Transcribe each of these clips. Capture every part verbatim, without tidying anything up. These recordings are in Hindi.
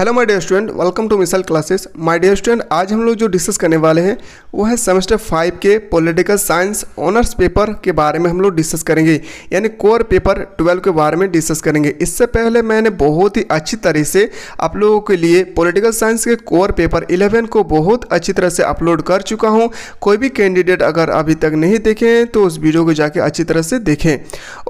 Hello my dear student, welcome to मिसल क्लासेस। माय डियर स्टूडेंट, आज हम लोग जो डिस्कस करने वाले हैं वो है सेमेस्टर फाइव के पॉलिटिकल साइंस ऑनर्स पेपर के बारे में हम लोग डिस्कस करेंगे, यानी कोर पेपर ट्वेल्व के बारे में डिस्कस करेंगे। इससे पहले मैंने बहुत ही अच्छी तरह से आप लोगों के लिए पॉलिटिकल साइंस के कोर पेपर इलेवन को बहुत अच्छी तरह से अपलोड कर चुका हूँ। कोई भी कैंडिडेट अगर अभी तक नहीं देखे हैं तो उस वीडियो को जाके अच्छी तरह से देखें।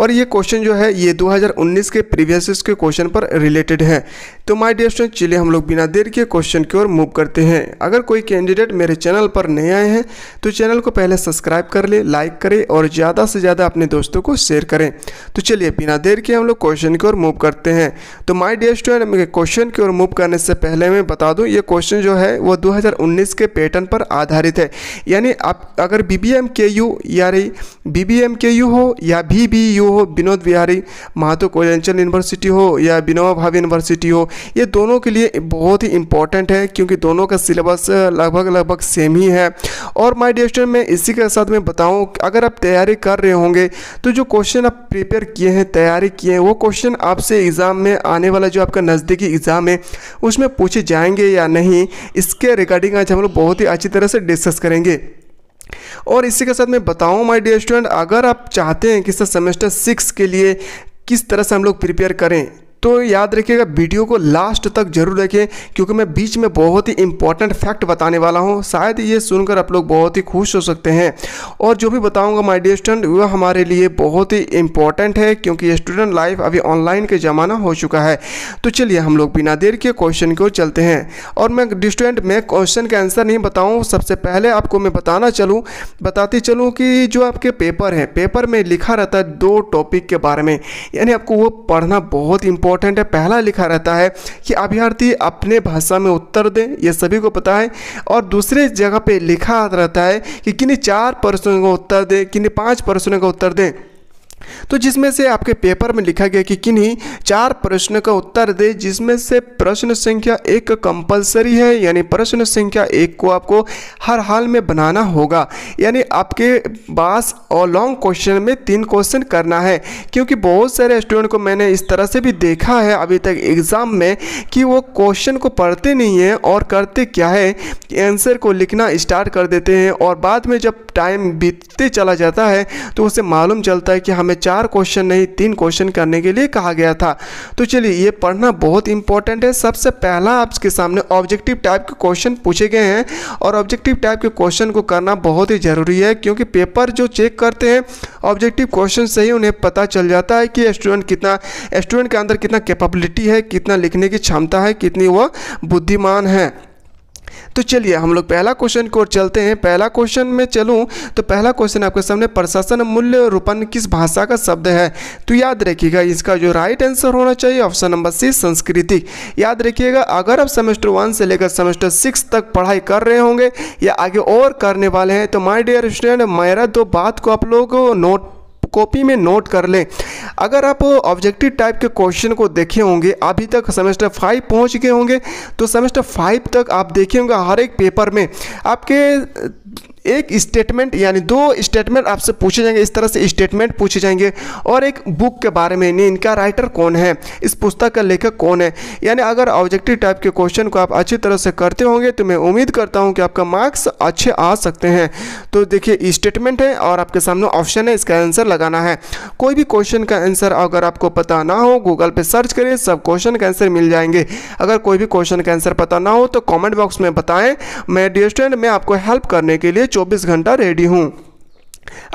और ये क्वेश्चन जो है ये दो हज़ार उन्नीस के प्रीवियस के क्वेश्चन पर रिलेटेड है। तो माय डियर स्टूडेंट, चलिए हम लोग बिना देर के क्वेश्चन की ओर मूव करते हैं। अगर कोई कैंडिडेट मेरे चैनल पर नए आए हैं तो चैनल को पहले सब्सक्राइब कर ले, लाइक करें और ज़्यादा से ज़्यादा अपने दोस्तों को शेयर करें। तो चलिए बिना देर के हम लोग क्वेश्चन की ओर मूव करते हैं। तो माय डियर स्टूडेंट, क्वेश्चन की ओर मूव करने से पहले मैं बता दूँ, ये क्वेश्चन जो है वो दो हज़ार उन्नीस के पैटर्न पर आधारित है। यानी आप अगर B B M K U या B B M K U हो या भी बी यू हो, विनोद बिहारी महातो कोयंचल यूनिवर्सिटी हो या विनोबा भावे यूनिवर्सिटी हो, ये दोनों के लिए बहुत ही इंपॉर्टेंट है क्योंकि दोनों का सिलेबस लगभग लगभग सेम ही है। और माय डियर स्टूडेंट, मैं इसी के साथ मैं बताऊं, अगर आप तैयारी कर रहे होंगे तो जो क्वेश्चन आप प्रिपेयर किए हैं, तैयारी किए हैं, वो क्वेश्चन आपसे एग्ज़ाम में आने वाला जो आपका नज़दीकी एग्ज़ाम है उसमें पूछे जाएंगे या नहीं, इसके रिगार्डिंग आज हम लोग बहुत ही अच्छी तरह से डिस्कस करेंगे। और इसी के साथ मैं बताऊँ माय डियर स्टूडेंट, अगर आप चाहते हैं कि सर सेमेस्टर सिक्स के लिए किस तरह से हम लोग प्रिपेयर करें तो याद रखिएगा वीडियो को लास्ट तक जरूर देखें, क्योंकि मैं बीच में बहुत ही इंपॉर्टेंट फैक्ट बताने वाला हूं। शायद ये सुनकर आप लोग बहुत ही खुश हो सकते हैं। और जो भी बताऊंगा माय डियर स्टूडेंट, वह हमारे लिए बहुत ही इंपॉर्टेंट है क्योंकि ये स्टूडेंट लाइफ अभी ऑनलाइन का ज़माना हो चुका है। तो चलिए हम लोग बिना देर के क्वेश्चन की ओर चलते हैं। और मैं स्टूडेंट मैं क्वेश्चन का आंसर नहीं बताऊँ, सबसे पहले आपको मैं बताना चलूँ बताती चलूँ कि जो आपके पेपर है, पेपर में लिखा रहता है दो टॉपिक के बारे में, यानी आपको वो पढ़ना बहुत इंपॉर्टेंट इम्पोर्टेंट है। पहला लिखा रहता है कि अभ्यर्थी अपने भाषा में उत्तर दें, यह सभी को पता है। और दूसरे जगह पे लिखा रहता है कि किन्हीं चार प्रश्नों का उत्तर दें, किन्हीं पांच प्रश्नों का उत्तर दें। तो जिसमें से आपके पेपर में लिखा गया कि किन्हीं चार प्रश्न का उत्तर दे, जिसमें से प्रश्न संख्या एक कंपलसरी है, यानी प्रश्न संख्या एक को आपको हर हाल में बनाना होगा। यानी आपके पास और लॉन्ग क्वेश्चन में तीन क्वेश्चन करना है, क्योंकि बहुत सारे स्टूडेंट को मैंने इस तरह से भी देखा है अभी तक एग्ज़ाम में कि वो क्वेश्चन को पढ़ते नहीं हैं और करते क्या है कि आंसर को लिखना स्टार्ट कर देते हैं और बाद में जब टाइम बीतते चला जाता है तो उसे मालूम चलता है कि हमें चार क्वेश्चन नहीं तीन क्वेश्चन करने के लिए कहा गया था। तो चलिए ये पढ़ना बहुत इंपॉर्टेंट है। सबसे पहला आपके सामने ऑब्जेक्टिव टाइप के क्वेश्चन पूछे गए हैं और ऑब्जेक्टिव टाइप के क्वेश्चन को करना बहुत ही ज़रूरी है, क्योंकि पेपर जो चेक करते हैं ऑब्जेक्टिव क्वेश्चन से ही उन्हें पता चल जाता है कि स्टूडेंट कितना स्टूडेंट के अंदर कितना कैपेबिलिटी है, कितना लिखने की क्षमता है, कितनी वह बुद्धिमान है। तो चलिए हम लोग पहला क्वेश्चन की ओर चलते हैं। पहला क्वेश्चन में चलूं तो पहला क्वेश्चन आपके सामने प्रशासन मूल्य रूपन किस भाषा का शब्द है। तो याद रखिएगा इसका जो राइट आंसर होना चाहिए ऑप्शन नंबर सी संस्कृति। याद रखिएगा अगर आप सेमेस्टर वन से लेकर सेमेस्टर सिक्स तक पढ़ाई कर रहे होंगे या आगे और करने वाले हैं तो माय डियर स्टूडेंट मेरा दो बात को आप लोग नोट कॉपी में नोट कर लें। अगर आप ऑब्जेक्टिव टाइप के क्वेश्चन को देखे होंगे, अभी तक सेमेस्टर फाइव पहुंच गए होंगे तो सेमेस्टर फाइव तक आप देखे होंगे हर एक पेपर में आपके एक स्टेटमेंट यानी दो स्टेटमेंट आपसे पूछे जाएंगे, इस तरह से स्टेटमेंट पूछे जाएंगे और एक बुक के बारे में, यानी इनका राइटर कौन है, इस पुस्तक का लेखक कौन है। यानी अगर ऑब्जेक्टिव टाइप के क्वेश्चन को आप अच्छी तरह से करते होंगे तो मैं उम्मीद करता हूं कि आपका मार्क्स अच्छे आ सकते हैं। तो देखिए स्टेटमेंट है और आपके सामने ऑप्शन है, इसका आंसर लगाना है। कोई भी क्वेश्चन का आंसर अगर आपको पता ना हो गूगल पर सर्च करिए, सब क्वेश्चन का आंसर मिल जाएंगे। अगर कोई भी क्वेश्चन का आंसर पता ना हो तो कॉमेंट बॉक्स में बताएँ, मैं डियर स्टूडेंट मैं आपको हेल्प करने के लिए चौबीस घंटा रेडी हूं।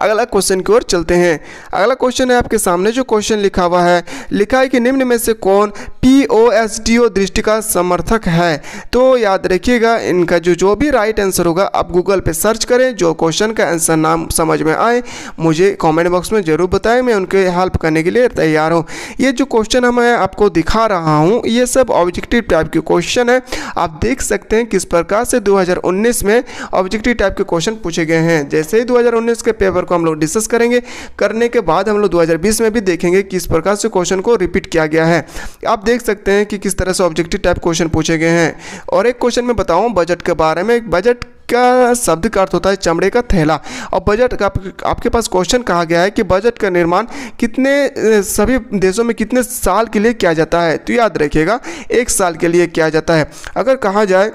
अगला क्वेश्चन की ओर चलते हैं। अगला क्वेश्चन है आपके सामने जो क्वेश्चन लिखा हुआ है, लिखा है कि निम्न में से कौन P O S D O दृष्टि का समर्थक है। तो याद रखिएगा इनका जो जो भी राइट आंसर होगा आप गूगल पे सर्च करें, जो क्वेश्चन का आंसर नाम समझ में आए मुझे कमेंट बॉक्स में ज़रूर बताएं, मैं उनके हेल्प करने के लिए तैयार हूँ। ये जो क्वेश्चन मैं आपको दिखा रहा हूँ ये सब ऑब्जेक्टिव टाइप के क्वेश्चन है। आप देख सकते हैं किस प्रकार से दो हज़ार उन्नीस में ऑब्जेक्टिव टाइप के क्वेश्चन पूछे गए हैं। जैसे ही दो हज़ार उन्नीस के पेपर को हम लोग डिस्कस करेंगे, करने के बाद हम लोग दो हज़ार बीस में भी देखेंगे किस प्रकार से क्वेश्चन को रिपीट किया गया है। आप देख सकते हैं कि किस तरह से ऑब्जेक्टिव टाइप क्वेश्चन पूछे गए हैं। और एक क्वेश्चन मैं बताऊं बजट के बारे में, बजट का शब्द का अर्थ होता है चमड़े का थैला। और बजट का आप, आपके पास क्वेश्चन कहा गया है कि बजट का निर्माण कितने सभी देशों में कितने साल के लिए किया जाता है, तो याद रखिएगा एक साल के लिए किया जाता है। अगर कहा जाए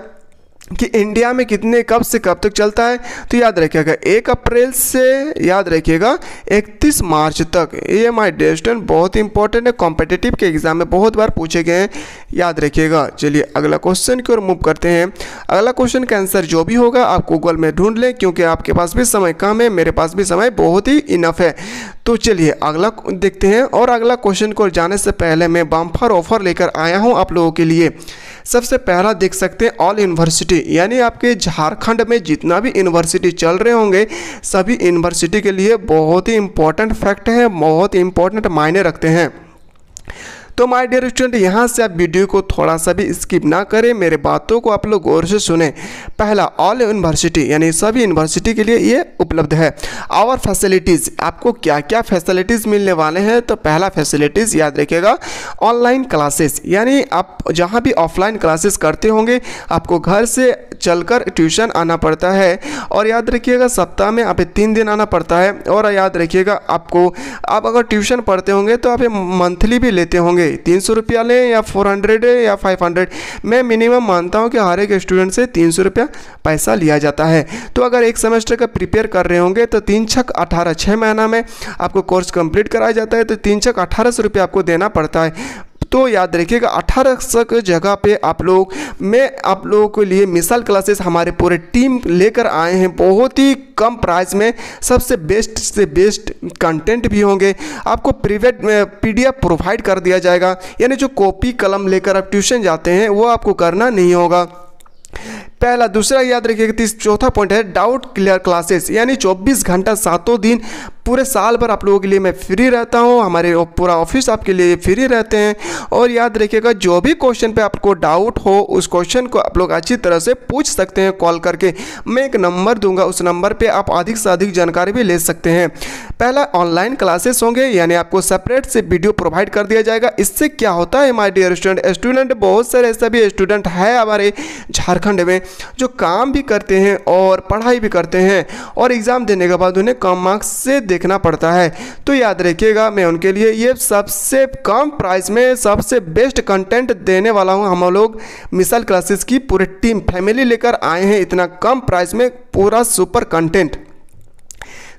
कि इंडिया में कितने कब से कब तक चलता है, तो याद रखिएगा एक अप्रैल से याद रखिएगा इकतीस मार्च तक। ई एम आई डेस्टन बहुत इंपॉर्टेंट है, कॉम्पिटेटिव के एग्जाम में बहुत बार पूछे गए हैं, याद रखिएगा। चलिए अगला क्वेश्चन की ओर मूव करते हैं। अगला क्वेश्चन का आंसर जो भी होगा आप गूगल में ढूंढ लें, क्योंकि आपके पास भी समय कम है, मेरे पास भी समय बहुत ही इनफ है। तो चलिए अगला देखते हैं। और अगला क्वेश्चन को जाने से पहले मैं बम्पर ऑफर लेकर आया हूँ आप लोगों के लिए। सबसे पहला देख सकते हैं ऑल यूनिवर्सिटी, यानी आपके झारखंड में जितना भी यूनिवर्सिटी चल रहे होंगे सभी यूनिवर्सिटी के लिए बहुत ही इम्पोर्टेंट फैक्ट है, बहुत इम्पोर्टेंट मायने रखते हैं। तो माय डियर स्टूडेंट, यहाँ से आप वीडियो को थोड़ा सा भी स्किप ना करें, मेरे बातों को आप लोग गौर से सुने। पहला ऑल यूनिवर्सिटी यानी सभी यूनिवर्सिटी के लिए ये उपलब्ध है। आवर फैसिलिटीज़, आपको क्या क्या फैसिलिटीज़ मिलने वाले हैं, तो पहला फैसिलिटीज़ याद रखिएगा ऑनलाइन क्लासेस, यानी आप जहाँ भी ऑफलाइन क्लासेस करते होंगे आपको घर से चलकर ट्यूशन आना पड़ता है। और याद रखिएगा सप्ताह में आप तीन दिन आना पड़ता है। और याद रखिएगा आपको, आप अगर ट्यूशन पढ़ते होंगे तो आप मंथली भी लेते होंगे, तीन सौ रुपया लें या फोर हंड्रेड या फाइव हंड्रेड मैं मिनिमम मानता हूं कि हर एक स्टूडेंट से तीन सौ रुपया पैसा लिया जाता है। तो अगर एक सेमेस्टर का प्रिपेयर कर रहे होंगे तो तीन छक अठारह छः महीना में आपको कोर्स कंप्लीट कराया जाता है, तो तीन छक अठारह सौ रुपया आपको देना पड़ता है। तो याद रखिएगा अठारह सौ जगह पे आप लोग मैं आप लोगों के लिए मिसाइल क्लासेस हमारे पूरे टीम लेकर आए हैं, बहुत ही कम प्राइस में सबसे बेस्ट से बेस्ट कंटेंट भी होंगे। आपको प्रीवेट पीडीएफ प्रोवाइड कर दिया जाएगा, यानी जो कॉपी कलम लेकर आप ट्यूशन जाते हैं वो आपको करना नहीं होगा। पहला दूसरा याद रखिएगा तीस चौथा पॉइंट है डाउट क्लियर क्लासेस, यानी चौबीस घंटा सातों दिन पूरे साल भर आप लोगों के लिए मैं फ्री रहता हूं, हमारे पूरा ऑफिस आपके लिए फ्री रहते हैं। और याद रखिएगा जो भी क्वेश्चन पे आपको डाउट हो उस क्वेश्चन को आप लोग अच्छी तरह से पूछ सकते हैं कॉल करके। मैं एक नंबर दूंगा, उस नंबर पर आप अधिक से अधिक जानकारी भी ले सकते हैं। पहला ऑनलाइन क्लासेस होंगे, यानी आपको सेपरेट से वीडियो प्रोवाइड कर दिया जाएगा। इससे क्या होता है माय डियर स्टूडेंट स्टूडेंट बहुत सारे ऐसा भी स्टूडेंट है हमारे झारखंड में जो काम भी करते हैं और पढ़ाई भी करते हैं, और एग्ज़ाम देने के बाद उन्हें कम मार्क्स से देखना पड़ता है। तो याद रखिएगा मैं उनके लिए ये सबसे कम प्राइस में सबसे बेस्ट कंटेंट देने वाला हूँ। हम लोग मिसाइल क्लासेस की पूरी टीम फैमिली लेकर आए हैं इतना कम प्राइस में पूरा सुपर कंटेंट।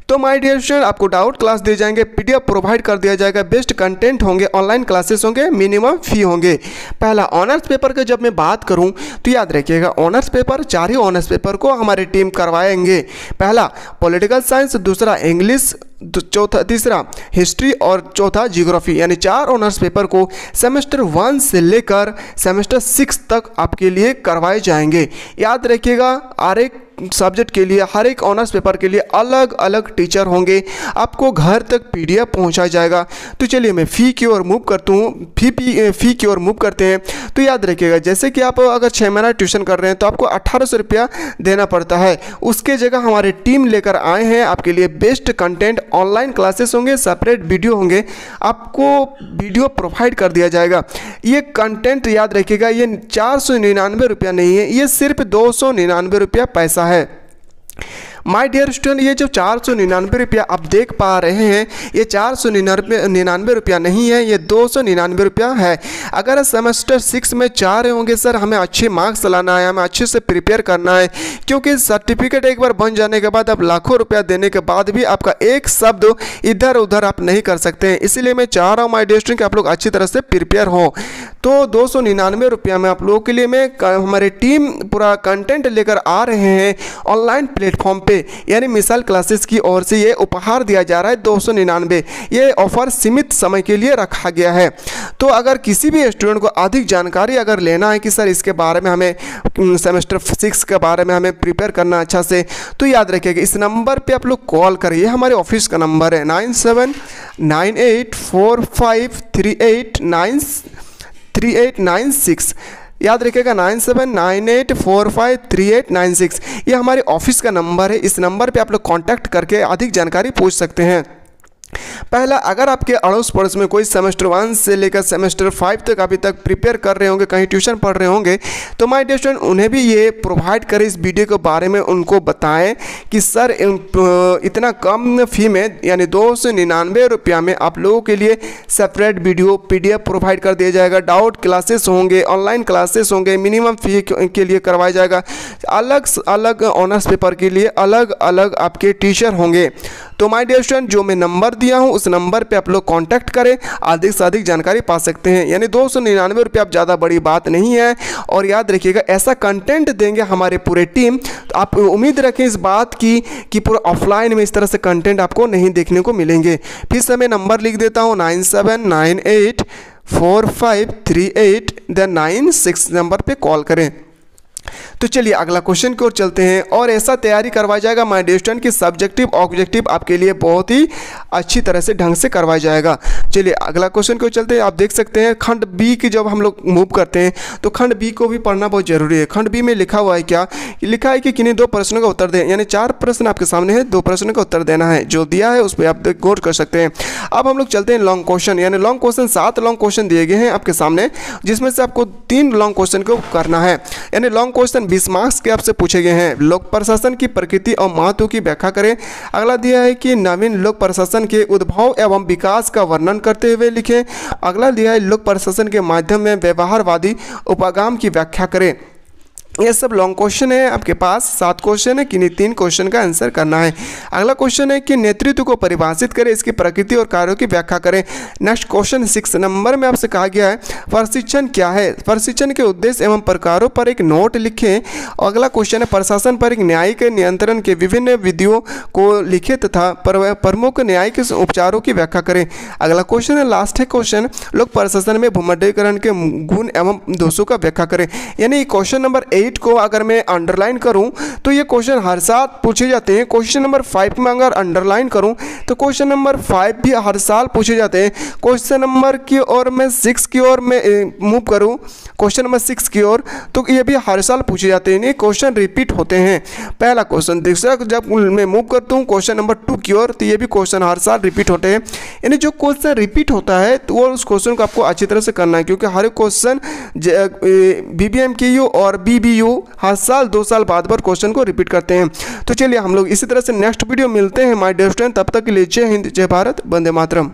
तो माय डियर स्टूडेंट आपको डाउट क्लास दिए जाएंगे, पीडीएफ प्रोवाइड कर दिया जाएगा, बेस्ट कंटेंट होंगे, ऑनलाइन क्लासेस होंगे, मिनिमम फी होंगे। पहला ऑनर्स पेपर का जब मैं बात करूं तो याद रखिएगा ऑनर्स पेपर चार ही ऑनर्स पेपर को हमारी टीम करवाएंगे। पहला पॉलिटिकल साइंस, दूसरा इंग्लिश, चौथा तीसरा हिस्ट्री और चौथा जियोग्राफी, यानी चार ऑनर्स पेपर को सेमेस्टर वन से लेकर सेमेस्टर सिक्स तक आपके लिए करवाए जाएंगे। याद रखिएगा हर एक सब्जेक्ट के लिए हर एक ऑनर्स पेपर के लिए अलग अलग टीचर होंगे, आपको घर तक पीडीएफ पहुंचा जाएगा। तो चलिए मैं फ़ी की ओर मूव करता हूँ फी फ़ी की ओर मूव करते हैं। तो याद रखिएगा जैसे कि आप अगर छः महीना ट्यूशन कर रहे हैं तो आपको अट्ठारह सौ रुपया देना पड़ता है, उसके जगह हमारी टीम लेकर आए हैं आपके लिए बेस्ट कंटेंट, ऑनलाइन क्लासेस होंगे, सेपरेट वीडियो होंगे, आपको वीडियो प्रोवाइड कर दिया जाएगा। ये कंटेंट याद रखिएगा ये चार सौ निन्यानवे रुपया नहीं है, ये सिर्फ दो सौ निन्यानवे रुपया पैसा है। माय डियर स्टूडेंट ये जो चार सौ निन्यानवे रुपया आप देख पा रहे हैं ये चार सौ निन्यानवे रुपया नहीं है, ये दो सौ निन्यानवे रुपया है। अगर सेमेस्टर सिक्स में चाह रहे होंगे सर हमें अच्छे मार्क्स लाना है, हमें अच्छे से प्रिपेयर करना है, क्योंकि सर्टिफिकेट एक बार बन जाने के बाद आप लाखों रुपया देने के बाद भी आपका एक शब्द इधर उधर आप नहीं कर सकते हैं, इसीलिए मैं चाह रहा हूँ माय डियर स्टूडेंट कि आप लोग अच्छी तरह से प्रिपेयर हों। तो दो सौ निन्यानवे रुपया में आप लोगों के लिए मैं हमारी टीम पूरा कंटेंट लेकर आ रहे हैं ऑनलाइन प्लेटफॉर्म पे, यानी मिसाइल क्लासेस की ओर से ये उपहार दिया जा रहा है दो सौ निन्यानवे। ये ऑफर सीमित समय के लिए रखा गया है। तो अगर किसी भी स्टूडेंट को अधिक जानकारी अगर लेना है कि सर इसके बारे में हमें सेमेस्टर सिक्स के बारे में हमें प्रिपेयर करना अच्छा से, तो याद रखिएगा इस नंबर पे आप लोग कॉल करिए, हमारे ऑफिस का नंबर है nine seven nine eight four five three eight nine three eight nine six याद रखिएगा nine seven nine eight four five three eight nine six, ये हमारे ऑफिस का नंबर है, इस नंबर पे आप लोग कांटेक्ट करके अधिक जानकारी पूछ सकते हैं। पहला, अगर आपके अड़ोस पड़ोस में कोई सेमेस्टर वन से लेकर सेमेस्टर फाइव तक अभी तक प्रिपेयर कर रहे होंगे, कहीं ट्यूशन पढ़ रहे होंगे, तो माय डियर स्टूडेंट उन्हें भी ये प्रोवाइड करें इस वीडियो के बारे में, उनको बताएं कि सर इतना कम फी में यानी दो सौ निन्यानवे रुपया में आप लोगों के लिए separate video P D F provide कर दिया जाएगा, डाउट क्लासेस होंगे, ऑनलाइन क्लासेस होंगे, मिनिमम फी के लिए करवाया जाएगा, अलग अलग ऑनर्स पेपर के लिए अलग अलग आपके टीचर होंगे। तो माय डियर स्टूडेंट जो मैं नंबर दिया हूं उस नंबर पे आप लोग कांटेक्ट करें, अधिक से अधिक जानकारी पा सकते हैं। यानी दो सौ निन्यानवे रुपये आप ज़्यादा बड़ी बात नहीं है, और याद रखिएगा ऐसा कंटेंट देंगे हमारे पूरे टीम, तो आप उम्मीद रखें इस बात की कि पूरा ऑफलाइन में इस तरह से कंटेंट आपको नहीं देखने को मिलेंगे। फिर से मैं नंबर लिख देता हूँ nine seven nine eight four five three eight, then nine six number पर कॉल करें। तो चलिए अगला क्वेश्चन की ओर चलते हैं, और ऐसा तैयारी करवाया जाएगा माय डियर स्टूडेंट कि सब्जेक्टिव ऑब्जेक्टिव आपके लिए बहुत ही अच्छी तरह से ढंग से करवाया जाएगा। चलिए अगला क्वेश्चन की ओर चलते हैं। आप देख सकते हैं खंड बी की जब हम लोग मूव करते हैं तो खंड बी को भी पढ़ना बहुत जरूरी है। खंड बी में लिखा हुआ है क्या, लिखा है कि किन्हीं दो प्रश्नों का उत्तर दें, यानी चार प्रश्न आपके सामने है, दो प्रश्नों का उत्तर देना है, जो दिया है उस पर आप गौर कर सकते हैं। अब हम लोग चलते हैं लॉन्ग क्वेश्चन, यानी लॉन्ग क्वेश्चन सात लॉन्ग क्वेश्चन दिए गए हैं आपके सामने, जिसमें से आपको तीन लॉन्ग क्वेश्चन को करना है। यानी लॉन्ग क्वेश्चन बीस मार्क्स के आपसे पूछे गए हैं। लोक प्रशासन की प्रकृति और महत्व की व्याख्या करें। अगला दिया है कि नवीन लोक प्रशासन के उद्भव एवं विकास का वर्णन करते हुए लिखें। अगला दिया है लोक प्रशासन के माध्यम में व्यवहारवादी उपागम की व्याख्या करें। ये सब लॉन्ग क्वेश्चन है आपके पास, सात क्वेश्चन है, किन्हीं तीन क्वेश्चन का आंसर करना है। अगला क्वेश्चन है कि नेतृत्व को परिभाषित करें, इसकी प्रकृति और कार्यों की व्याख्या करें। नेक्स्ट क्वेश्चन सिक्स नंबर में आपसे कहा गया है प्रशिक्षण क्या है, प्रशिक्षण के उद्देश्य एवं प्रकारों पर एक नोट लिखें। अगला क्वेश्चन है प्रशासन पर एक न्यायिक नियंत्रण के विभिन्न विधियों को लिखें तथा प्रमुख न्यायिक उपचारों की व्याख्या करें। अगला क्वेश्चन है लास्ट है क्वेश्चन लोक प्रशासन में भूमंडलीकरण के गुण एवं दोषों का व्याख्या करें। यानी क्वेश्चन नंबर एट को अगर मैं अंडरलाइन करूं तो ये क्वेश्चन हर साल पूछे जाते हैं। क्वेश्चन नंबर फाइव में अगर अंडरलाइन करूं तो क्वेश्चन नंबर फाइव भी हर साल पूछे जाते हैं। क्वेश्चन नंबर की ओर मैं सिक्स की ओर मैं मूव करूं, क्वेश्चन नंबर सिक्स की ओर, तो ये भी हर साल पूछे जाते हैं, ये क्वेश्चन रिपीट होते हैं। पहला क्वेश्चन दूसरा जब मैं मूव करता हूँ क्वेश्चन नंबर टू की ओर, तो ये भी क्वेश्चन हर साल रिपीट होते हैं। यानी जो क्वेश्चन रिपीट होता है तो वो उस क्वेश्चन को आपको अच्छी तरह से करना है, क्योंकि हर question B B M K U और बी बी यू हर साल दो साल बाद पर क्वेश्चन को रिपीट करते हैं। तो चलिए हम लोग इसी तरह से नेक्स्ट वीडियो मिलते हैं माय डियर स्टूडेंट, तब तक के लिए जय हिंद, जय भारत, वंदे मातरम।